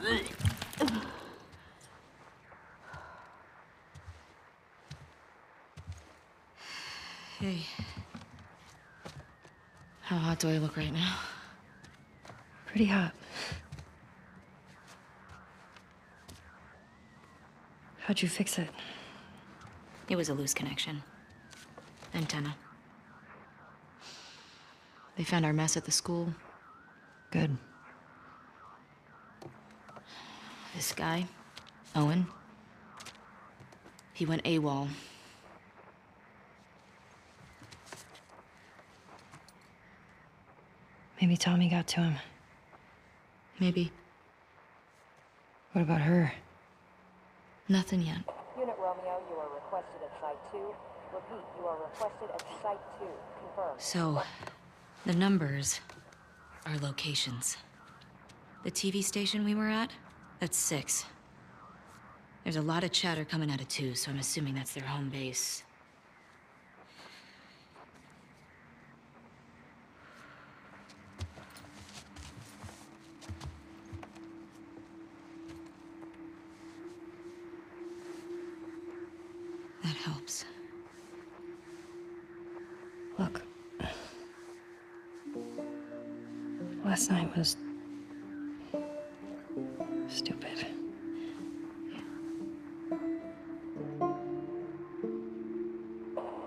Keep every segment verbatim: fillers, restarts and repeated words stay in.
Hey. How hot do I look right now? Pretty hot. How'd you fix it? It was a loose connection. Antenna. They found our mess at the school. Good. This guy, Owen, he went AWOL. Maybe Tommy got to him. Maybe. What about her? Nothing yet. Unit Romeo, you are requested at Site two. Repeat, you are requested at Site two. Confirm. So, the numbers are locations. The T V station we were at? That's six. There's a lot of chatter coming out of two, so I'm assuming that's their home base. That helps. Look. Last night was stupid.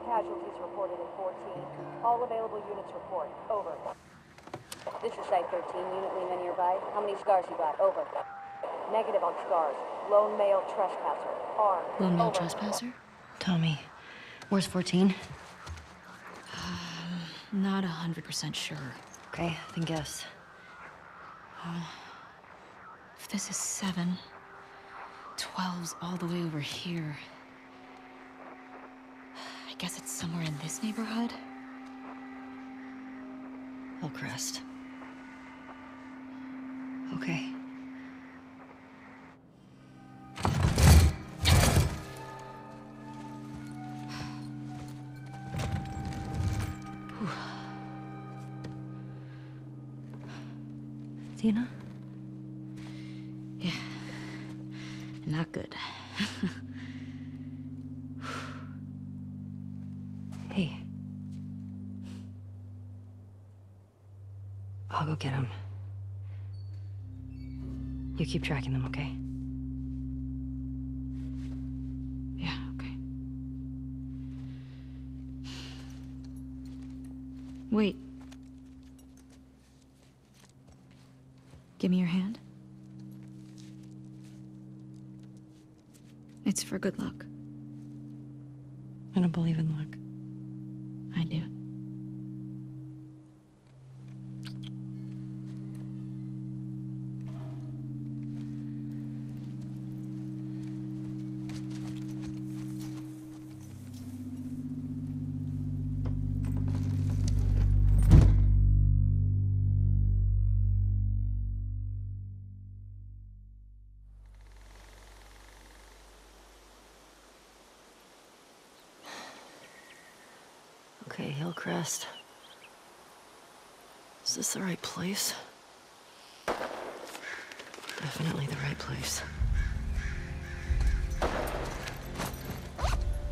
Casualties reported in fourteen. All available units report. Over. This is Site thirteen. Unit Lima nearby. How many scars you got? Over. Negative on scars. Lone male trespasser. Armed. Lone male Over. Trespasser? Tommy, where's fourteen? Um, not a hundred percent sure. Okay, then guess. Uh, if this is seven, twelve's all the way over here. I guess it's somewhere in this neighborhood. Hillcrest. Okay. Tina? Yeah. Not good. Hey. I'll go get him. You keep tracking them, okay? Yeah, okay. Wait. Give me your hand. It's for good luck. I don't believe in luck. I do. Okay, Hillcrest. Is this the right place? Definitely the right place.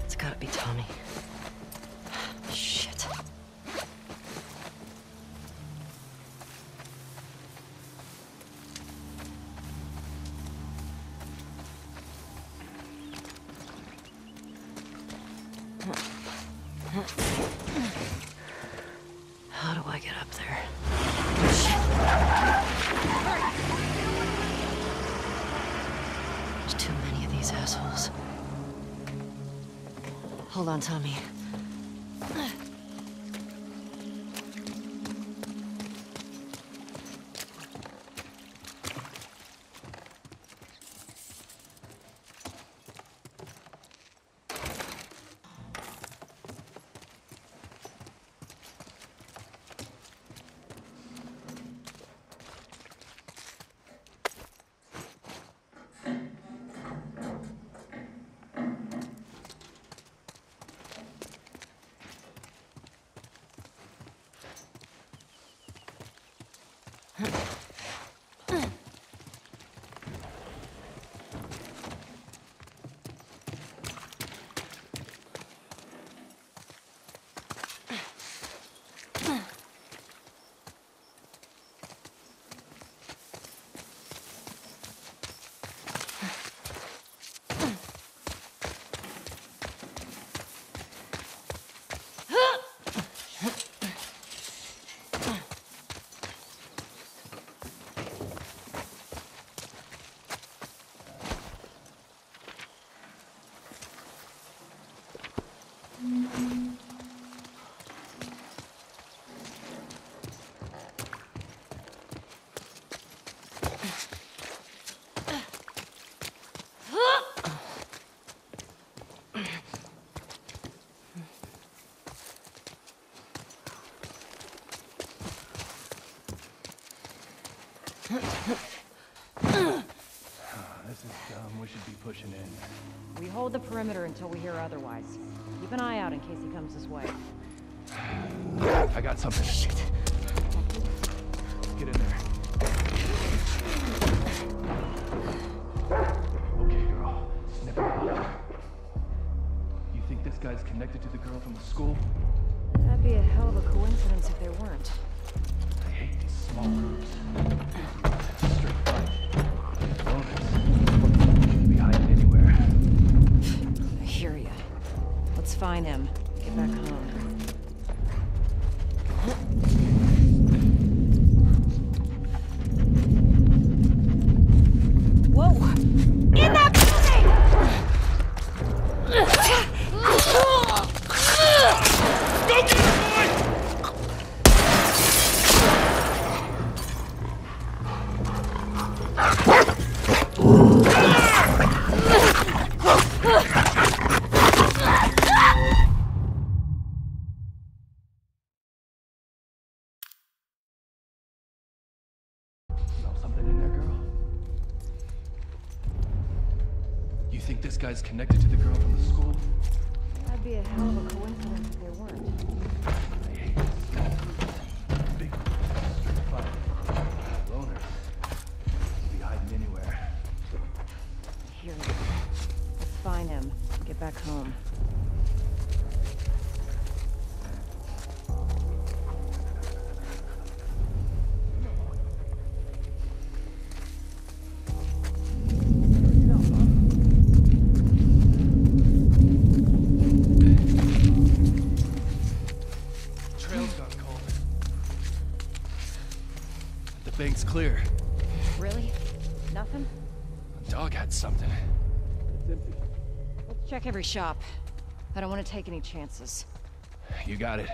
It's gotta be Tommy. Shit. How do I get up there? Shit. There's too many of these assholes. Hold on, Tommy. This is dumb. We should be pushing in. We hold the perimeter until we hear otherwise. Keep an eye out in case he comes this way. I got something. Shit. Get in there. Okay, girl. Snip it off. You think this guy's connected to the girl from the school? That'd be a hell of a coincidence if there weren't. I hate these small groups. Straight fight. Bonus. Be hiding anywhere. I hear ya. Let's find him. Get back home. You think this guy's connected to the girl from the school? That'd be a hell of a coincidence if there weren't. I hate this. Big straight fight. Loners. Could be hiding anywhere. Here. Let's find him. Get back home. Bank's clear. Really? Nothing? The dog had something. It's empty. Let's check every shop. I don't want to take any chances. You got it.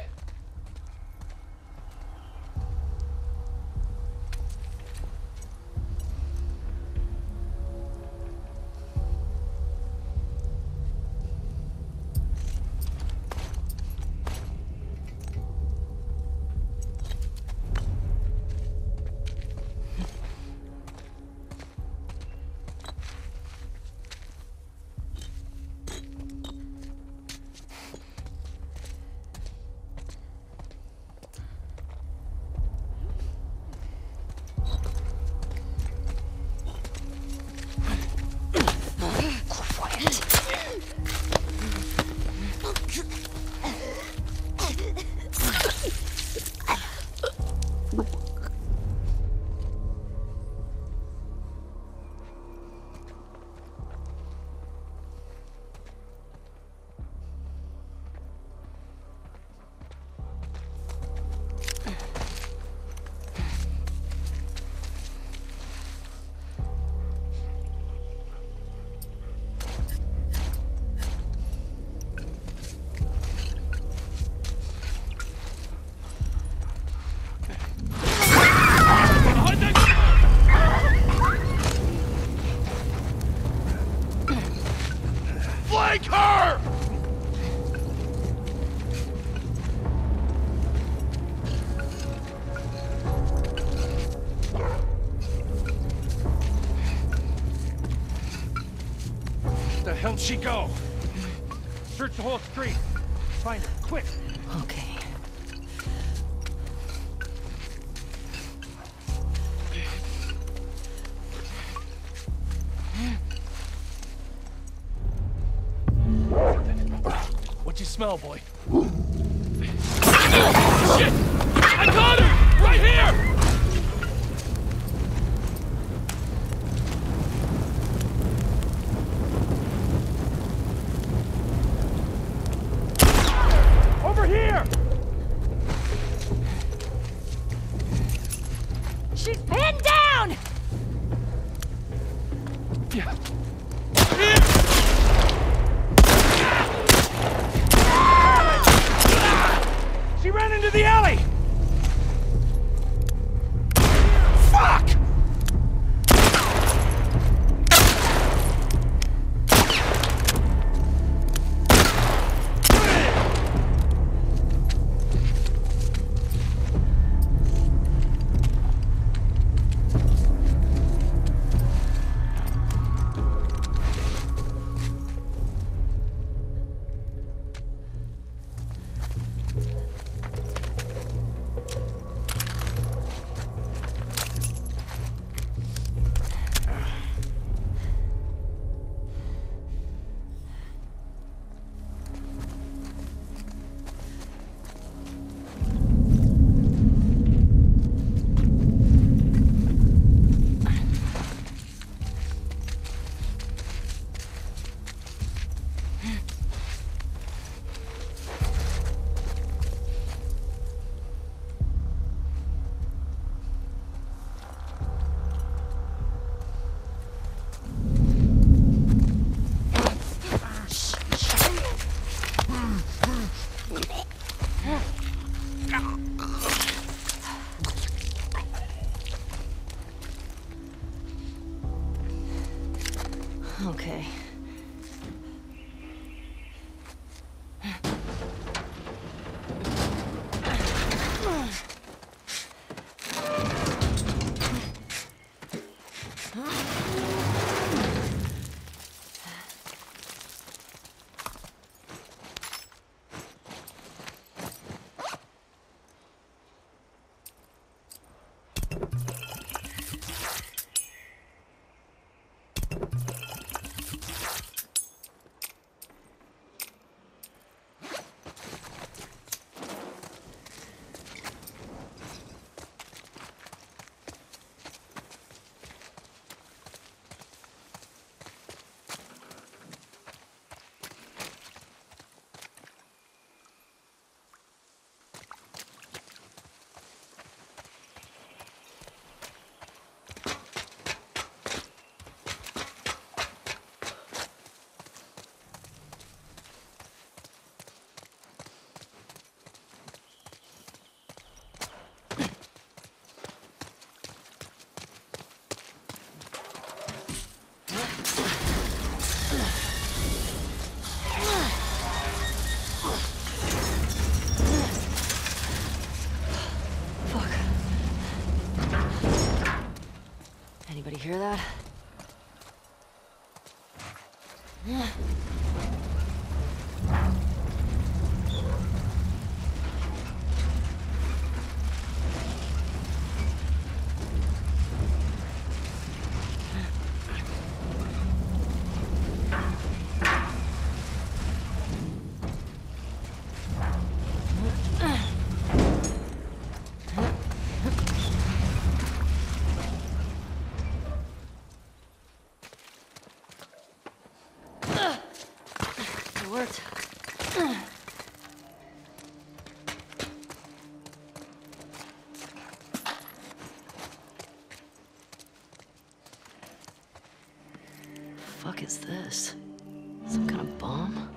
How'd she go? Search the whole street. Find her, quick. Okay. What you smell, boy? Oh, shit! I got her! Right here! She ran into the alley! hear that? Yeah. What the fuck is this? Some kind of bomb?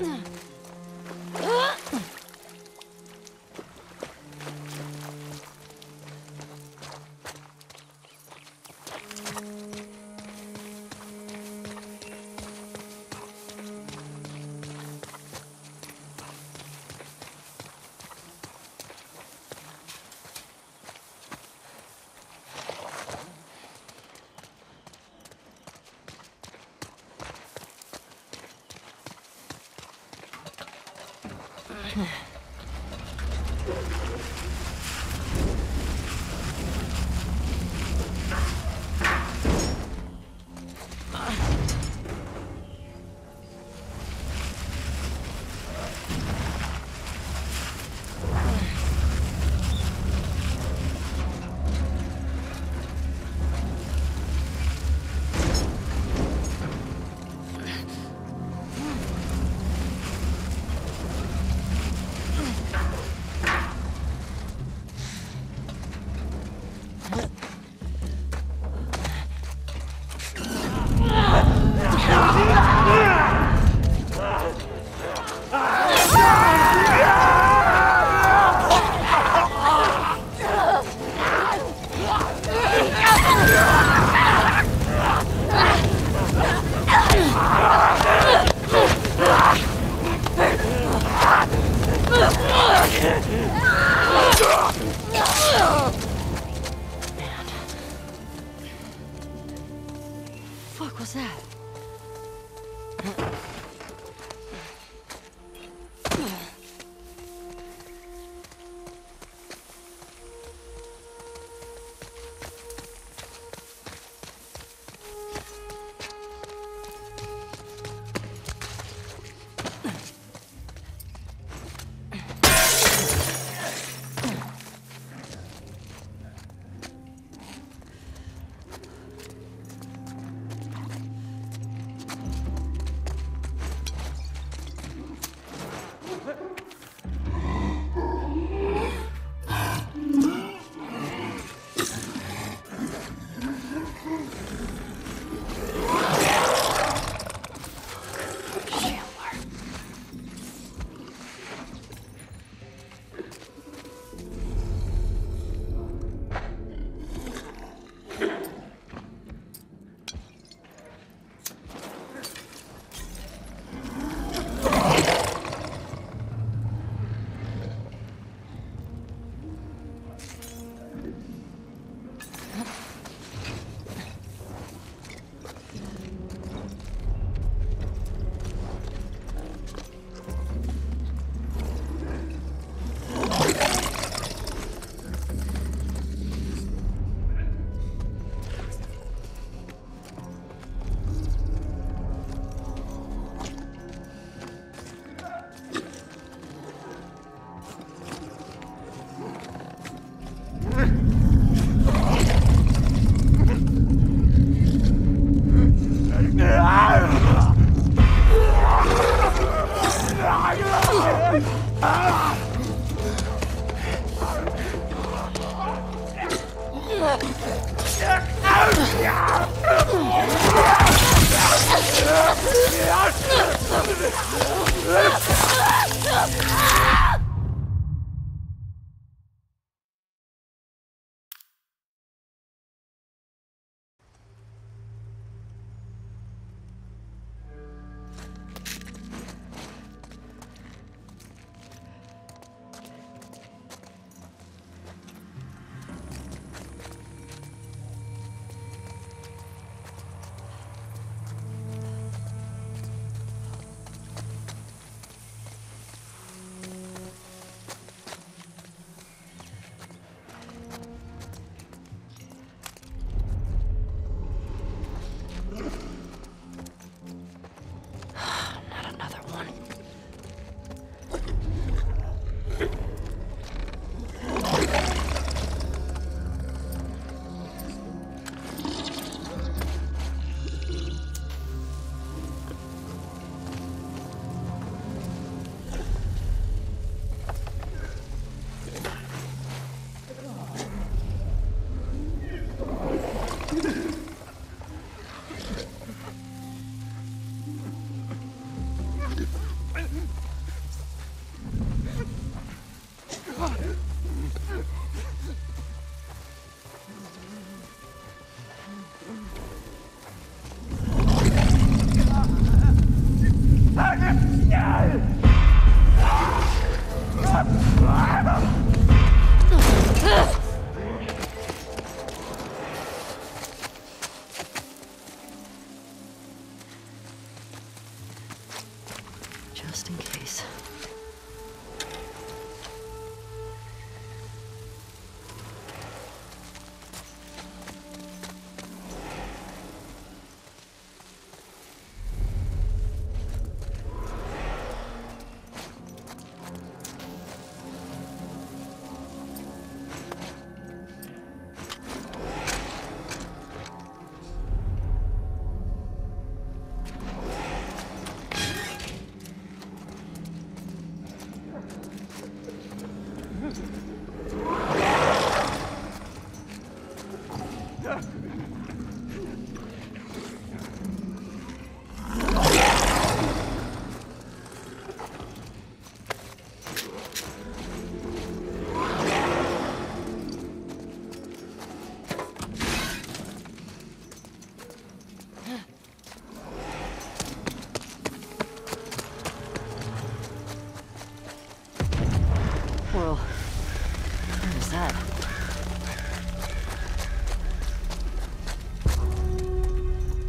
Man, How's that?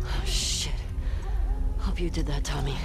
Oh, shit. hope you did that, Tommy.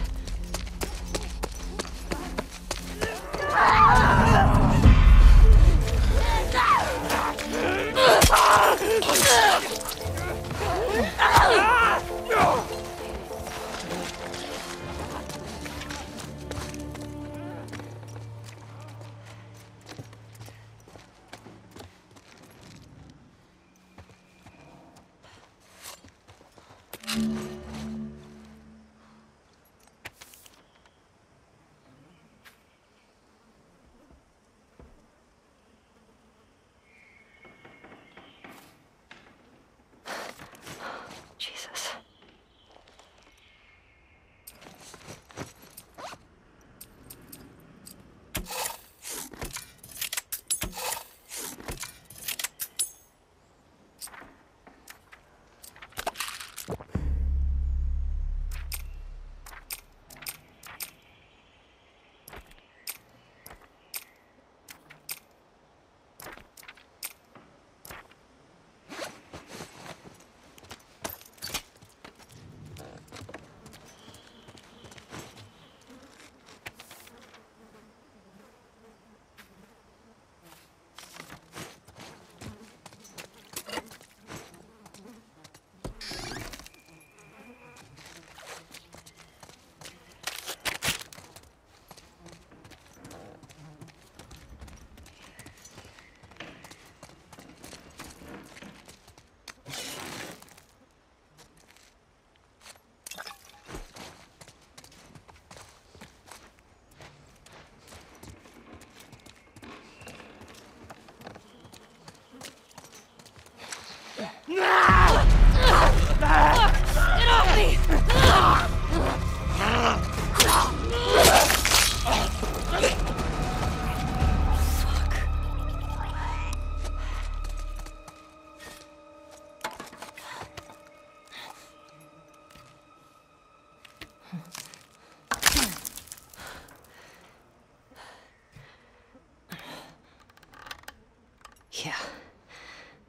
Yeah,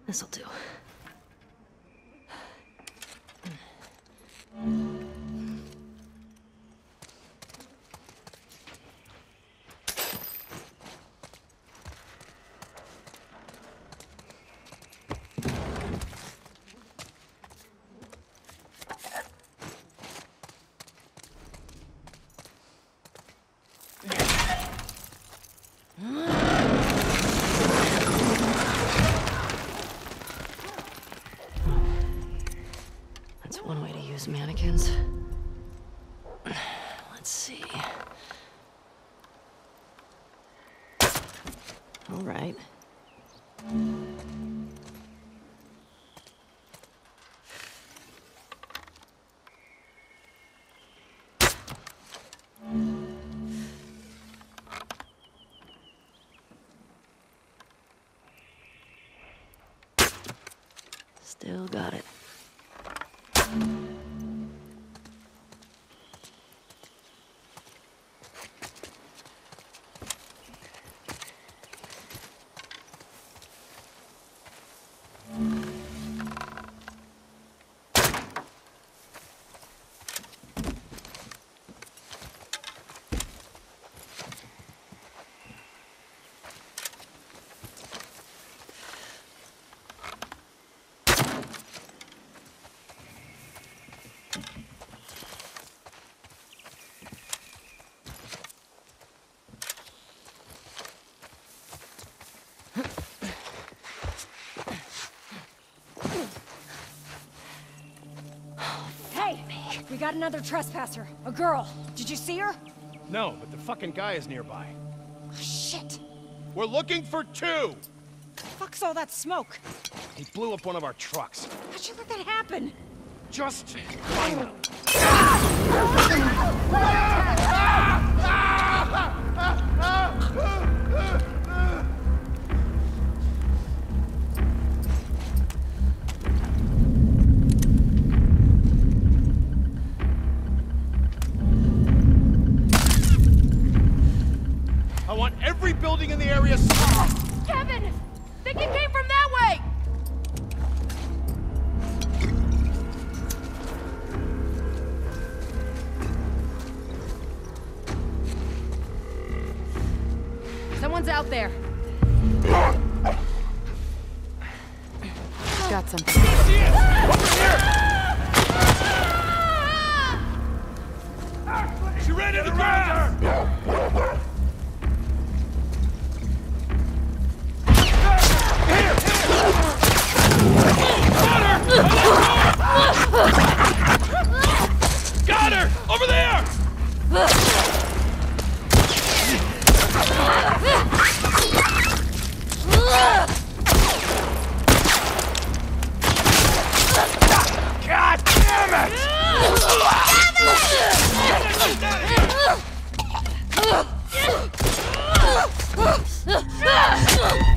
this'll do. Mannequins. Let's see. All right. Still got it. We got another trespasser. A girl. Did you see her? No, but the fucking guy is nearby. Oh, shit. We're looking for two! The fuck's all that smoke? He blew up one of our trucks. How'd you let that happen? Just... building in the area. Kevin! Think it came from that way! Someone's out there. Got something. Over here! She ran into the ground! Got her! Over there! God damn it! Damn it!